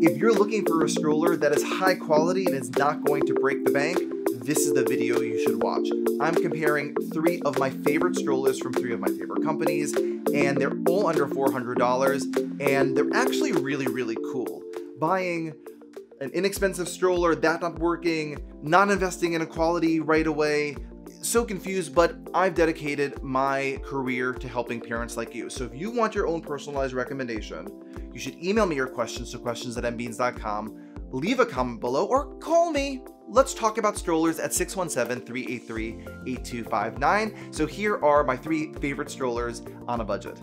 If you're looking for a stroller that is high quality and is not going to break the bank, this is the video you should watch. I'm comparing three of my favorite strollers from three of my favorite companies, and they're all under $400, and they're actually really cool. Buying an inexpensive stroller, that not working, not investing in a quality right away, so confused, but I've dedicated my career to helping parents like you. So if you want your own personalized recommendation, you should email me your questions to questions@mbeans.com, leave a comment below, or call me. Let's talk about strollers at 617-383-8259. So here are my three favorite strollers on a budget.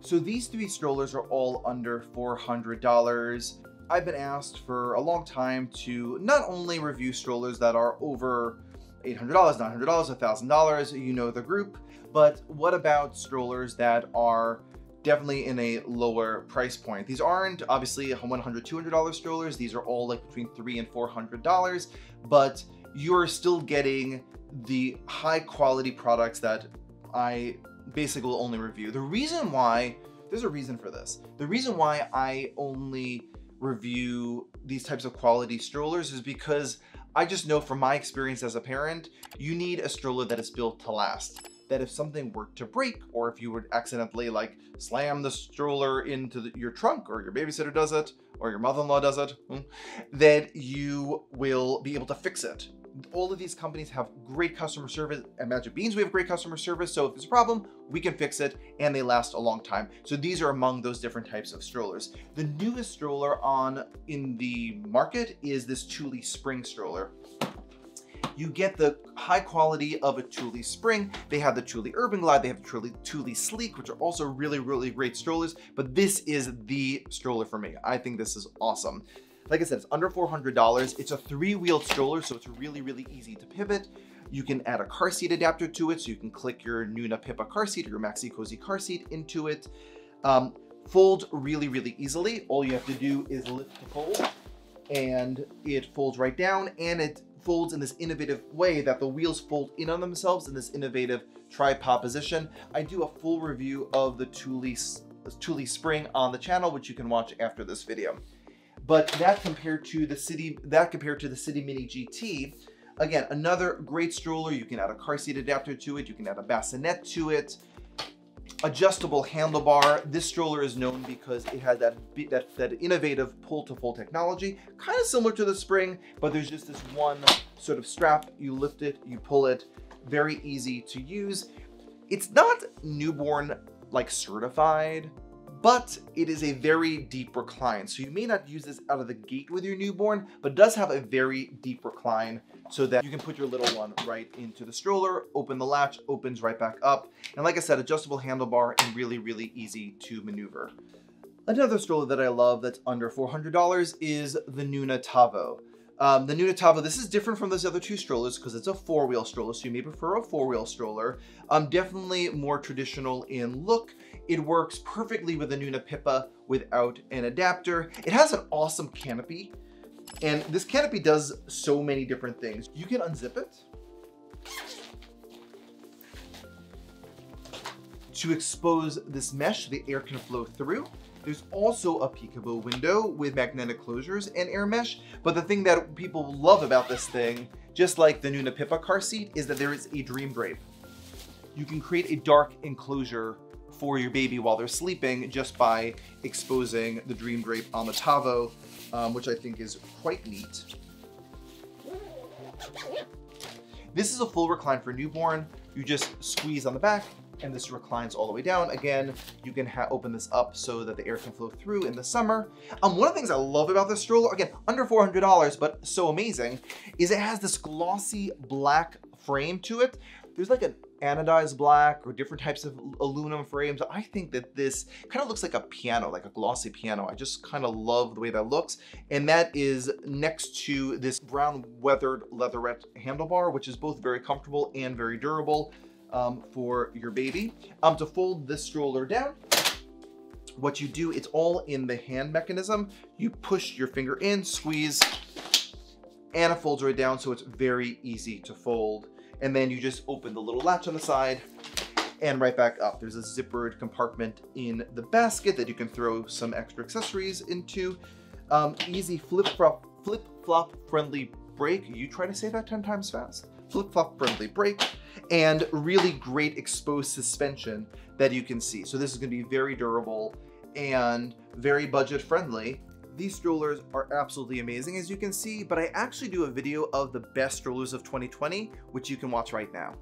So these three strollers are all under $400. I've been asked for a long time to not only review strollers that are over $800, $900, $1,000, you know the group, but what about strollers that are definitely in a lower price point? These aren't obviously $100, $200 strollers. These are all like between $300 and $400, but you're still getting the high quality products that I basically will only review. The reason why, there's a reason for this. The reason why I only review these types of quality strollers is because I just know from my experience as a parent, you need a stroller that is built to last. That if something were to break, or if you would accidentally like slam the stroller into your trunk, or your babysitter does it, or your mother-in-law does it, then you will be able to fix it. All of these companies have great customer service. At Magic Beans, we have great customer service. So if there's a problem, we can fix it, and they last a long time. So these are among those different types of strollers. The newest stroller in the market is this Thule Spring stroller. You get the high quality of a Thule Spring. They have the Thule Urban Glide, they have the Thule Sleek, which are also really great strollers, but this is the stroller for me. I think this is awesome. Like I said, it's under $400. It's a three-wheeled stroller, so it's really easy to pivot. You can add a car seat adapter to it, so you can click your Nuna Pippa car seat or your Maxi Cozy car seat into it. Folds really easily. All you have to do is lift the fold, and it folds right down, and it folds in this innovative way that the wheels fold in on themselves in this innovative tripod position. I do a full review of the Thule Spring on the channel, which you can watch after this video. But that compared to the City Mini GT, again, another great stroller. You can add a car seat adapter to it. You can add a bassinet to it. Adjustable handlebar. This stroller is known because it has that innovative pull-to-fold technology, kind of similar to the Spring, but there's just this one sort of strap. You lift it, you pull it. Very easy to use. It's not newborn like certified, but it is a very deep recline. So you may not use this out of the gate with your newborn, but it does have a very deep recline so that you can put your little one right into the stroller, open the latch, opens right back up. And like I said, adjustable handlebar and really easy to maneuver. Another stroller that I love that's under $400 is the Nuna Tavo. The Nuna Tavo, this is different from those other two strollers because it's a four-wheel stroller, so you may prefer a four-wheel stroller. Definitely more traditional in look. It works perfectly with the Nuna Pippa without an adapter. It has an awesome canopy, and this canopy does so many different things. You can unzip it to expose this mesh, the air can flow through. There's also a peekaboo window with magnetic closures and air mesh. But the thing that people love about this thing, just like the Nuna Pippa car seat, is that there is a dream drape. You can create a dark enclosure for your baby while they're sleeping just by exposing the dream drape on the Tavo, which I think is quite neat. This is a full recline for newborn. You just squeeze on the back, and this reclines all the way down. Again, you can open this up so that the air can flow through in the summer. One of the things I love about this stroller, again, under $400, but so amazing, is it has this glossy black frame to it. There's like an anodized black or different types of aluminum frames. I think that this kind of looks like a piano, like a glossy piano. I just kind of love the way that looks. And that is next to this brown weathered leatherette handlebar, which is both very comfortable and very durable. For your baby. To fold this stroller down, what you do, it's all in the hand mechanism. You push your finger in, squeeze, and it folds right down, so it's very easy to fold. And then you just open the little latch on the side, and right back up. There's a zippered compartment in the basket that you can throw some extra accessories into. Easy flip-flop friendly brake. You try to say that 10 times fast. Flip-flop friendly brake, and really great exposed suspension that you can see. So this is going to be very durable and very budget friendly. These strollers are absolutely amazing, as you can see, but I actually do a video of the best strollers of 2020, which you can watch right now.